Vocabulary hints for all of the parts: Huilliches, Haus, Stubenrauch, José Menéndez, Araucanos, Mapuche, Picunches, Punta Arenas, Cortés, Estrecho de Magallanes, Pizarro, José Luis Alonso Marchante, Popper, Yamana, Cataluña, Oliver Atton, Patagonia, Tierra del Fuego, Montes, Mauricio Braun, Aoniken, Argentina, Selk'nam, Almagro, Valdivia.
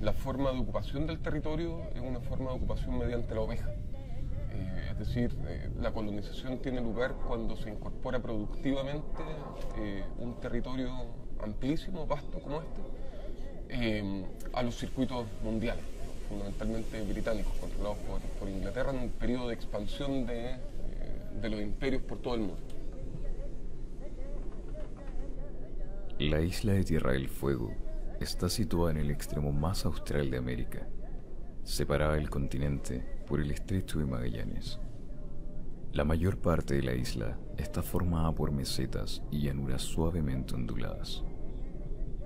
La forma de ocupación del territorio es una forma de ocupación mediante la oveja. Es decir, la colonización tiene lugar cuando se incorpora productivamente un territorio amplísimo, vasto como este, a los circuitos mundiales, fundamentalmente británicos, controlados por Inglaterra en un periodo de expansión de los imperios por todo el mundo. La isla de Tierra del Fuego está situada en el extremo más austral de América, separada del continente por el Estrecho de Magallanes. La mayor parte de la isla está formada por mesetas y llanuras suavemente onduladas.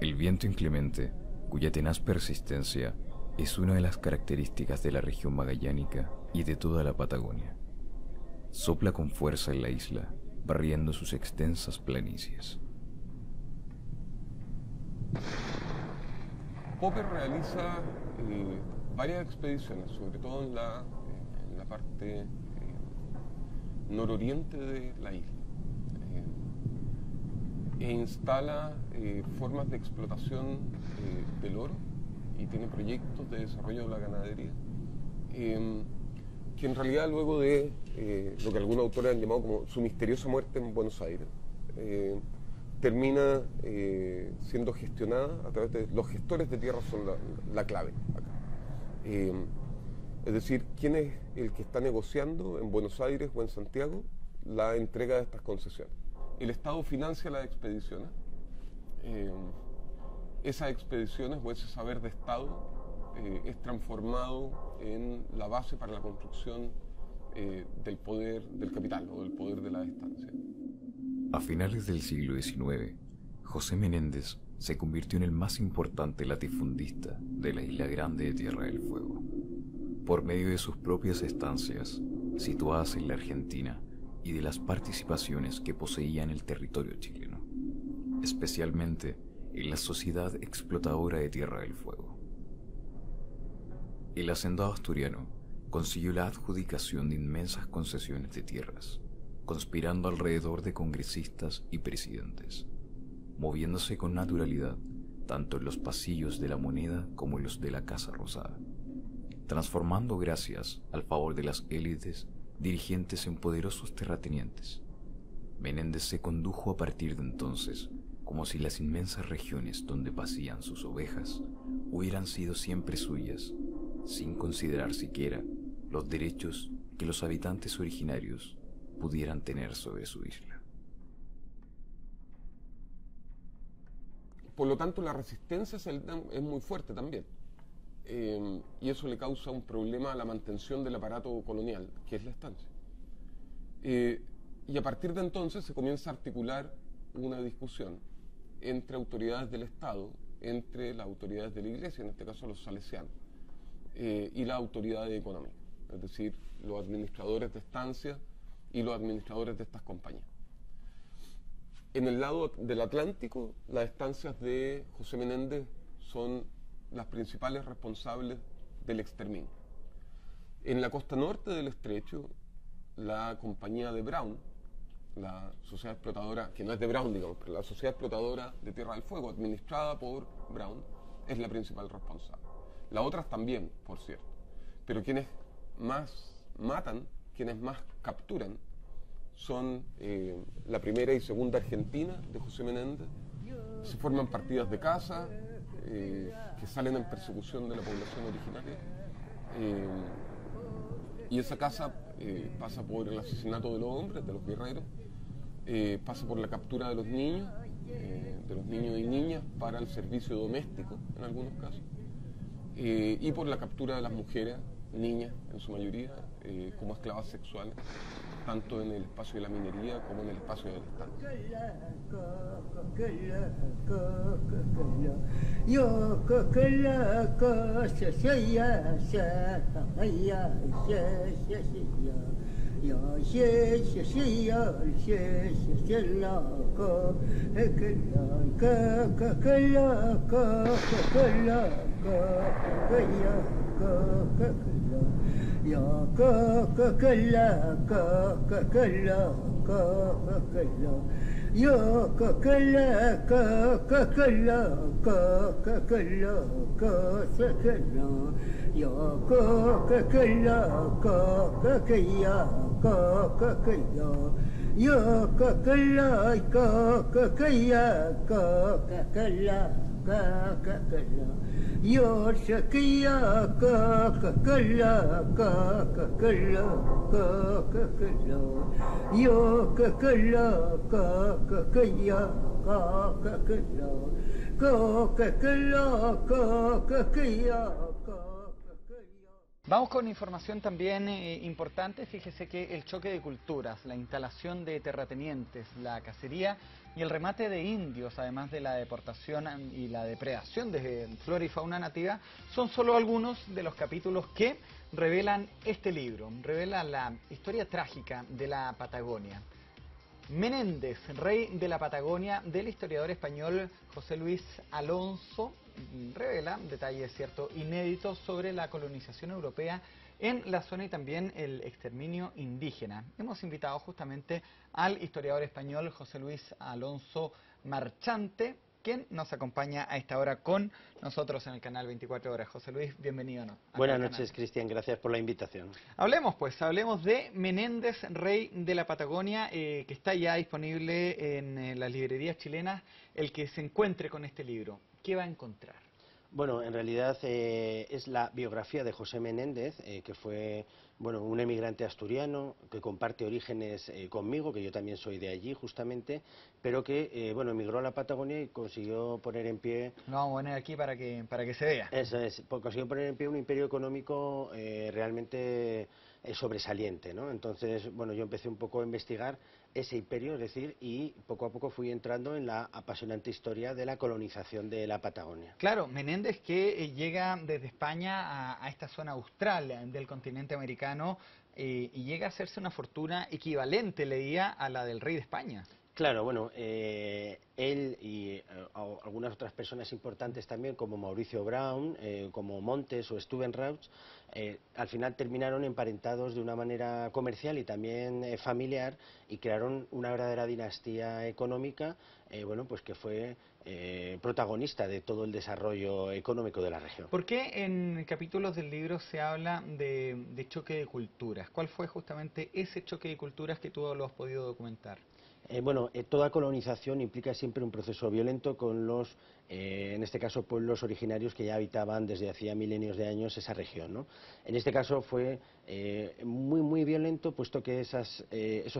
El viento inclemente, cuya tenaz persistencia es una de las características de la región magallánica y de toda la Patagonia, sopla con fuerza en la isla, barriendo sus extensas planicies. Popper realiza varias expediciones, sobre todo en la parte nororiente de la isla, e instala formas de explotación del oro y tiene proyectos de desarrollo de la ganadería, que en realidad luego de lo que algunos autores han llamado como su misteriosa muerte en Buenos Aires, termina siendo gestionada a través de los gestores de tierra, son la clave acá. Es decir, quién es el que está negociando en Buenos Aires o en Santiago la entrega de estas concesiones. El Estado financia las expediciones. Esas expediciones o ese saber de Estado es transformado en la base para la construcción del poder del capital o del poder de la estancia. A finales del siglo XIX, José Menéndez se convirtió en el más importante latifundista de la Isla Grande de Tierra del Fuego. Por medio de sus propias estancias, situadas en la Argentina, y de las participaciones que poseía en el territorio chileno, especialmente en la Sociedad Explotadora de Tierra del Fuego. El hacendado asturiano consiguió la adjudicación de inmensas concesiones de tierras, conspirando alrededor de congresistas y presidentes, moviéndose con naturalidad tanto en los pasillos de la moneda como en los de la Casa Rosada, transformando gracias al favor de las élites dirigentes en poderosos terratenientes. Menéndez se condujo a partir de entonces como si las inmensas regiones donde pasían sus ovejas hubieran sido siempre suyas, sin considerar siquiera los derechos que los habitantes originarios pudieran tener sobre su isla. Por lo tanto, la resistencia es muy fuerte también, y eso le causa un problema a la mantención del aparato colonial, que es la estancia. Y a partir de entonces se comienza a articular una discusión entre autoridades del Estado, entre las autoridades de la Iglesia, en este caso los salesianos, y las autoridades económicas, es decir, los administradores de estancias y los administradores de estas compañías. En el lado del Atlántico, las estancias de José Menéndez son las principales responsables del exterminio. En la costa norte del estrecho, la compañía de Braun, la sociedad explotadora, que no es de Braun, digamos, pero la sociedad explotadora de Tierra del Fuego, administrada por Braun, es la principal responsable. Las otras también, por cierto. Pero quienes más matan, quienes más capturan, son la primera y segunda Argentina de José Menéndez. Se forman partidas de caza que salen en persecución de la población originaria. Y esa caza pasa por el asesinato de los hombres, de los guerreros, pasa por la captura de los niños, y niñas para el servicio doméstico, en algunos casos, y por la captura de las mujeres, niñas en su mayoría, como esclavas sexuales, tanto en el espacio de la minería como en el espacio del estanque. Vamos con información también importante. Fíjese que el choque de culturas, la instalación de terratenientes, la cacería y el remate de indios, además de la deportación y la depredación de flora y fauna nativa, son solo algunos de los capítulos que revelan este libro, revela la historia trágica de la Patagonia. Menéndez, rey de la Patagonia, del historiador español José Luis Alonso, revela detalles, cierto, inéditos sobre la colonización europea en la zona y también el exterminio indígena. Hemos invitado justamente al historiador español José Luis Alonso Marchante, quien nos acompaña a esta hora con nosotros en el canal 24 Horas. José Luis, bienvenido. Buenas noches, Cristian, gracias por la invitación. Hablemos pues, de Menéndez, rey de la Patagonia, que está ya disponible en las librerías chilenas. El que se encuentre con este libro, ¿qué va a encontrar? Bueno, en realidad es la biografía de José Menéndez, que fue un emigrante asturiano que comparte orígenes conmigo, que yo también soy de allí justamente, pero que emigró a la Patagonia y consiguió poner en pie... Lo vamos a poner aquí para que se vea. Eso es, consiguió poner en pie un imperio económico realmente sobresaliente, ¿no? Entonces, yo empecé un poco a investigar ese imperio, es decir, y poco a poco fui entrando en la apasionante historia de la colonización de la Patagonia. Claro, Menéndez que llega desde España a esta zona austral del continente americano y llega a hacerse una fortuna equivalente, leía, a la del rey de España. Claro, él y algunas otras personas importantes también, como Mauricio Braun, como Montes o Stubenrauch, al final terminaron emparentados de una manera comercial y también familiar, y crearon una verdadera dinastía económica, pues que fue protagonista de todo el desarrollo económico de la región. ¿Por qué en capítulos del libro se habla de choque de culturas? ¿Cuál fue justamente ese choque de culturas que tú lo has podido documentar? Toda colonización implica siempre un proceso violento con los, en este caso, pueblos originarios que ya habitaban desde hacía milenios de años esa región, ¿no? En este caso fue muy, muy violento, puesto que esos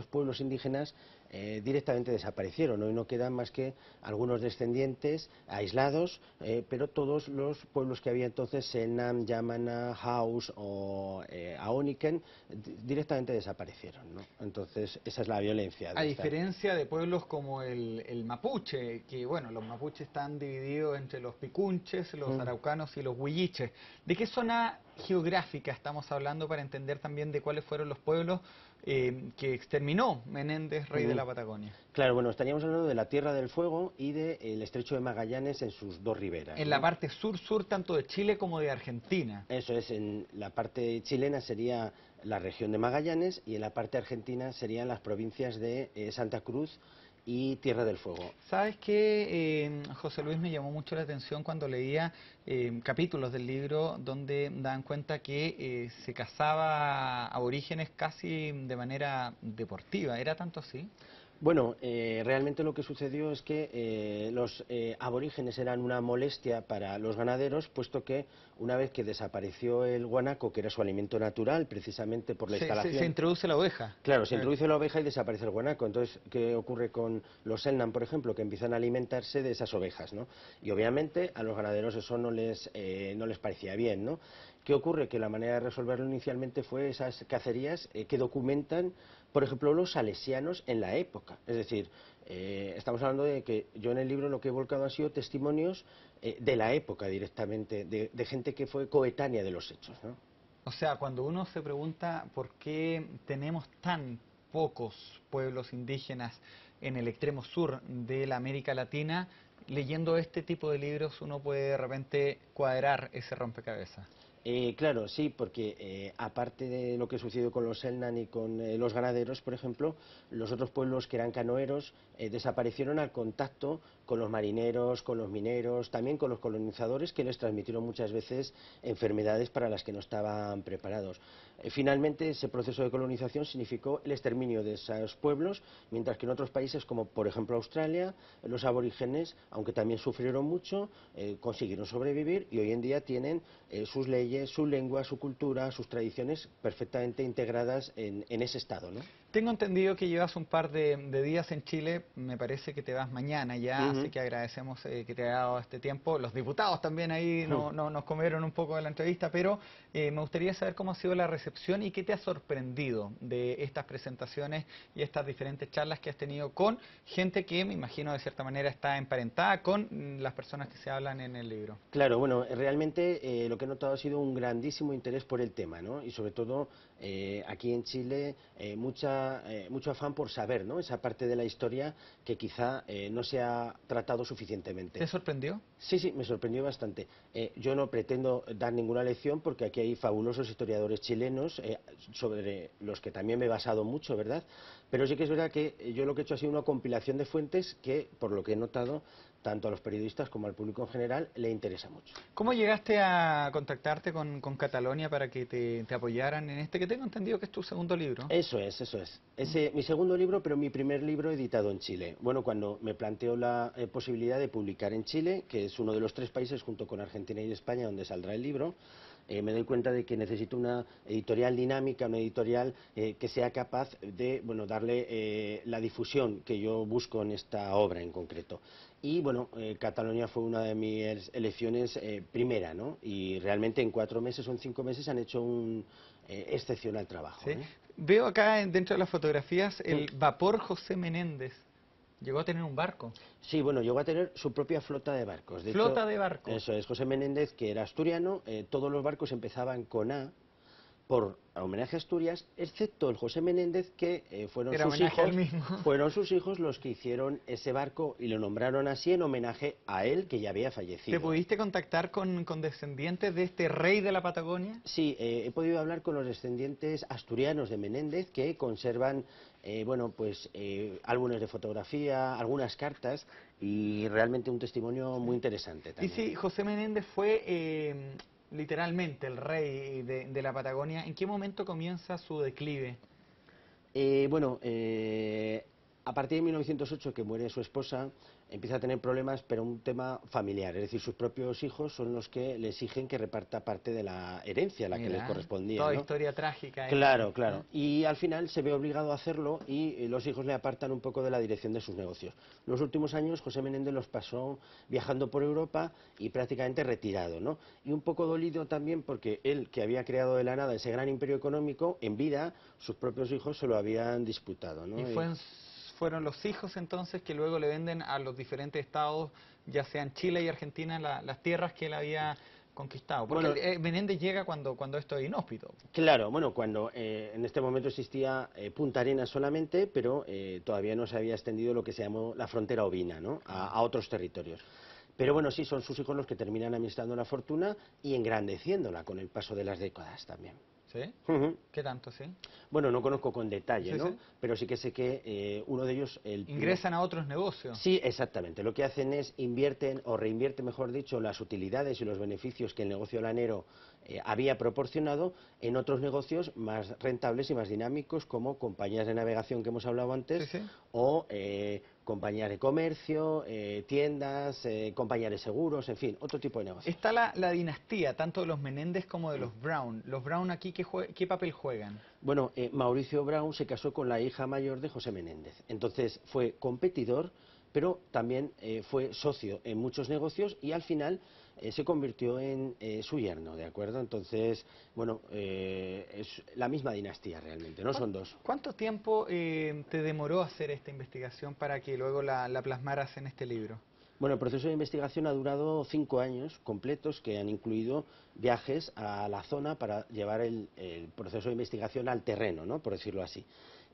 pueblos indígenas directamente desaparecieron, ¿no? Y no quedan más que algunos descendientes aislados, pero todos los pueblos que había entonces, Selk'nam, Yamana, Haus o Aoniken, directamente desaparecieron, ¿no? Entonces, esa es la violencia. A diferencia de pueblos como el mapuche, que, los mapuches están divididos entre los Picunches, los Araucanos y los Huilliches. ¿De qué zona geográfica estamos hablando para entender también de cuáles fueron los pueblos que exterminó Menéndez, rey de la Patagonia. Claro, bueno, estaríamos hablando de la Tierra del Fuego y del Estrecho de Magallanes en sus dos riberas. En la parte sur-sur tanto de Chile como de Argentina. Eso es, en la parte chilena sería la región de Magallanes y en la parte argentina serían las provincias de Santa Cruz y Tierra del Fuego. ¿Sabes qué, José Luis? Me llamó mucho la atención cuando leía capítulos del libro donde dan cuenta que se cazaba aborígenes casi de manera deportiva. ¿Era tanto así? Bueno, realmente lo que sucedió es que los aborígenes eran una molestia para los ganaderos, puesto que una vez que desapareció el guanaco, que era su alimento natural, precisamente por la instalación... Se introduce la oveja. Claro, se introduce la oveja y desaparece el guanaco. Entonces, ¿qué ocurre con los Selk'nam, por ejemplo? Que empiezan a alimentarse de esas ovejas, ¿no? Y obviamente a los ganaderos eso no les parecía bien, ¿no? ¿Qué ocurre? Que la manera de resolverlo inicialmente fue esas cacerías que documentan, por ejemplo, los salesianos en la época. Es decir, estamos hablando de que yo en el libro lo que he volcado ha sido testimonios de la época directamente, de gente que fue coetánea de los hechos, ¿no? O sea, cuando uno se pregunta por qué tenemos tan pocos pueblos indígenas en el extremo sur de la América Latina, leyendo este tipo de libros uno puede de repente cuadrar ese rompecabezas. Claro, sí, porque aparte de lo que sucedió con los Selk'nam y con los ganaderos, por ejemplo, los otros pueblos que eran canoeros desaparecieron al contacto con los marineros, con los mineros, también con los colonizadores, que les transmitieron muchas veces enfermedades para las que no estaban preparados. Finalmente, ese proceso de colonización significó el exterminio de esos pueblos, mientras que en otros países como, por ejemplo, Australia, los aborígenes, aunque también sufrieron mucho, consiguieron sobrevivir y hoy en día tienen sus leyes, su lengua, su cultura, sus tradiciones perfectamente integradas en ese estado, ¿no? Tengo entendido que llevas un par de días en Chile, me parece que te vas mañana ya, así que agradecemos que te haya dado este tiempo. Los diputados también ahí nos comieron un poco de la entrevista, pero me gustaría saber cómo ha sido la recepción y qué te ha sorprendido de estas presentaciones y estas diferentes charlas que has tenido con gente que, me imagino, de cierta manera está emparentada con las personas que se hablan en el libro. Claro, bueno, realmente lo que he notado ha sido un grandísimo interés por el tema, ¿no? Y sobre todo aquí en Chile mucho afán por saber, ¿no? Esa parte de la historia que quizá no se ha tratado suficientemente. ¿Te sorprendió? Sí, sí, me sorprendió bastante. Yo no pretendo dar ninguna lección porque aquí hay fabulosos historiadores chilenos sobre los que también me he basado mucho, ¿verdad? Pero sí que es verdad que yo lo que he hecho ha sido una compilación de fuentes que, por lo que he notado, tanto a los periodistas como al público en general, le interesa mucho. ¿Cómo llegaste a contactarte con Cataluña para que te apoyaran en este, que tengo entendido que es tu segundo libro? Eso es. Es mi segundo libro, pero mi primer libro editado en Chile. Bueno, cuando me planteó la posibilidad de publicar en Chile, que es uno de los tres países, junto con Argentina y España, donde saldrá el libro, me doy cuenta de que necesito una editorial dinámica, una editorial que sea capaz de, bueno, darle la difusión que yo busco en esta obra en concreto. Y bueno, Cataluña fue una de mis elecciones primera, ¿no? Y realmente en 4 meses o en 5 meses han hecho un excepcional trabajo. ¿Sí? Veo acá dentro de las fotografías el vapor José Menéndez. ¿Llegó a tener un barco? Sí, bueno, llegó a tener su propia flota de barcos. De flota hecho, de barcos. Eso es, José Menéndez, que era asturiano, todos los barcos empezaban con A, por homenaje a Asturias, excepto el José Menéndez, que fueron sus hijos los que hicieron ese barco y lo nombraron así en homenaje a él, que ya había fallecido. ¿Te pudiste contactar con descendientes de este rey de la Patagonia? Sí, he podido hablar con los descendientes asturianos de Menéndez, que conservan álbumes de fotografía, algunas cartas y realmente un testimonio muy interesante también. Y sí, José Menéndez fue... literalmente el rey de la Patagonia. ¿En qué momento comienza su declive? A partir de 1908, que muere su esposa, empieza a tener problemas, pero un tema familiar, es decir, sus propios hijos son los que le exigen que reparta parte de la herencia, la que les correspondía. Toda, ¿no? Historia trágica. Claro, claro. Y al final se ve obligado a hacerlo y los hijos le apartan un poco de la dirección de sus negocios. Los últimos años José Menéndez los pasó viajando por Europa y prácticamente retirado, ¿no? Y un poco dolido también porque él, que había creado de la nada ese gran imperio económico, en vida sus propios hijos se lo habían disputado, ¿no? Fueron los hijos entonces que luego le venden a los diferentes estados, ya sean Chile y Argentina, las tierras que él había conquistado. Porque bueno, Menéndez llega cuando esto es inhóspito. Claro, bueno, cuando en este momento existía Punta Arenas solamente, pero todavía no se había extendido lo que se llamó la frontera ovina, ¿no?, a otros territorios. Pero bueno, sí, son sus hijos los que terminan administrando la fortuna y engrandeciéndola con el paso de las décadas también. ¿Sí? Uh-huh. ¿Qué tanto, sí? Bueno, no conozco con detalle, sí, ¿no? Sí. Pero sí que sé que uno de ellos... Ingresan a otros negocios. Sí, exactamente. Lo que hacen es invierten, o reinvierten, mejor dicho, las utilidades y los beneficios que el negocio lanero había proporcionado en otros negocios más rentables y más dinámicos, como compañías de navegación que hemos hablado antes, sí, sí, o... compañías de comercio, tiendas, compañías de seguros, en fin, otro tipo de negocios. Está la dinastía, tanto de los Menéndez como de los Braun. ¿Los Braun aquí qué papel juegan? Bueno, Mauricio Braun se casó con la hija mayor de José Menéndez. Entonces fue competidor, pero también fue socio en muchos negocios y al final se convirtió en su yerno, ¿de acuerdo? Entonces, bueno, es la misma dinastía realmente, no son dos. ¿Cuánto tiempo te demoró hacer esta investigación para que luego la plasmaras en este libro? Bueno, el proceso de investigación ha durado 5 años completos, que han incluido viajes a la zona para llevar el proceso de investigación al terreno, ¿no?, por decirlo así.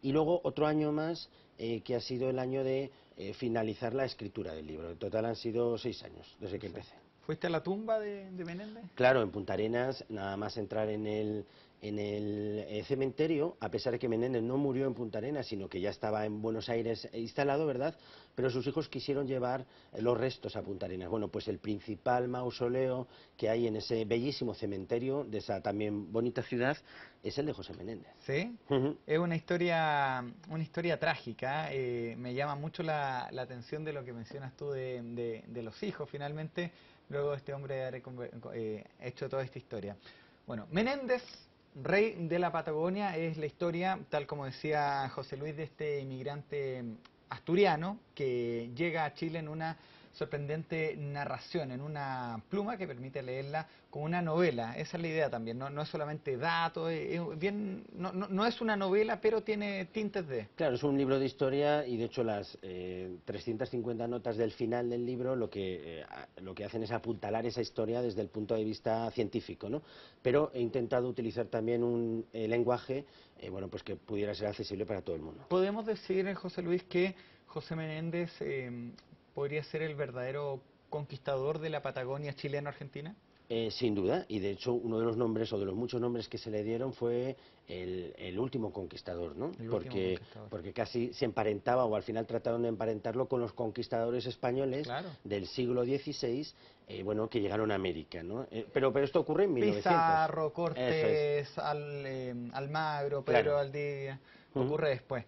Y luego otro año más, que ha sido el año de finalizar la escritura del libro. En total han sido 6 años desde que empecé. ¿Fuiste a la tumba de Menéndez? Claro, en Punta Arenas, nada más entrar en el cementerio, a pesar de que Menéndez no murió en Punta Arenas, sino que ya estaba en Buenos Aires instalado, ¿verdad? Pero sus hijos quisieron llevar los restos a Punta Arenas. Bueno, pues el principal mausoleo que hay en ese bellísimo cementerio de esa también bonita ciudad es el de José Menéndez. ¿Sí? Uh-huh. Es una historia trágica. Me llama mucho la atención de lo que mencionas tú de los hijos, finalmente, luego de este hombre haber hecho toda esta historia. Bueno, Menéndez, rey de la Patagonia, es la historia, tal como decía José Luis, de este inmigrante asturiano que llega a Chile en una sorprendente narración, en una pluma que permite leerla como una novela. Esa es la idea también, no es solamente datos, no es una novela, pero tiene tintes de... Claro, es un libro de historia y de hecho las 350 notas del final del libro lo que hacen es apuntalar esa historia desde el punto de vista científico, ¿no? Pero he intentado utilizar también un lenguaje bueno, pues que pudiera ser accesible para todo el mundo. Podemos decir, José Luis, que José Menéndez... ¿podría ser el verdadero conquistador de la Patagonia chileno-argentina? Sin duda, y de hecho uno de los nombres, o de los muchos nombres que se le dieron, fue el último conquistador, ¿no? Porque casi se emparentaba, o al final trataron de emparentarlo con los conquistadores españoles, claro, del siglo XVI, bueno, que llegaron a América, ¿no? Pero esto ocurre en 1900. Pizarro, Cortés, es. Almagro, Pedro, claro, Valdivia, ocurre después.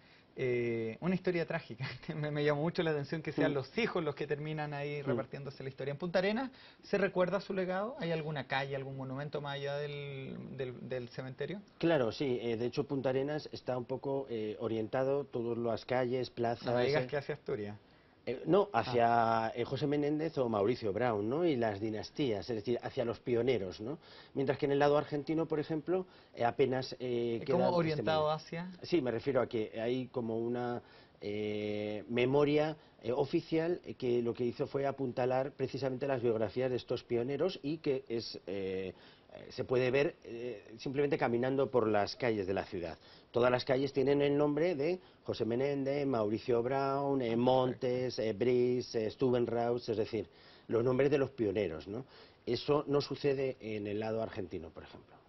Una historia trágica. Me llamó mucho la atención que sean los hijos los que terminan ahí repartiéndose la historia. En Punta Arenas, ¿se recuerda su legado? ¿Hay alguna calle, algún monumento más allá del cementerio? Claro, sí. De hecho, Punta Arenas está un poco orientado, todas las calles, plazas... No digas que hacia Asturias. No, hacia José Menéndez o Mauricio Braun, ¿no?, y las dinastías, es decir, hacia los pioneros, ¿no? Mientras que en el lado argentino, por ejemplo, apenas... ¿Cómo orientado hacia...? Sí, me refiero a que hay como una memoria oficial que lo que hizo fue apuntalar precisamente las biografías de estos pioneros y que es... se puede ver simplemente caminando por las calles de la ciudad. Todas las calles tienen el nombre de José Menéndez, Mauricio Braun, Montes, Bris, Stubenrauch, es decir, los nombres de los pioneros, ¿no? Eso no sucede en el lado argentino, por ejemplo.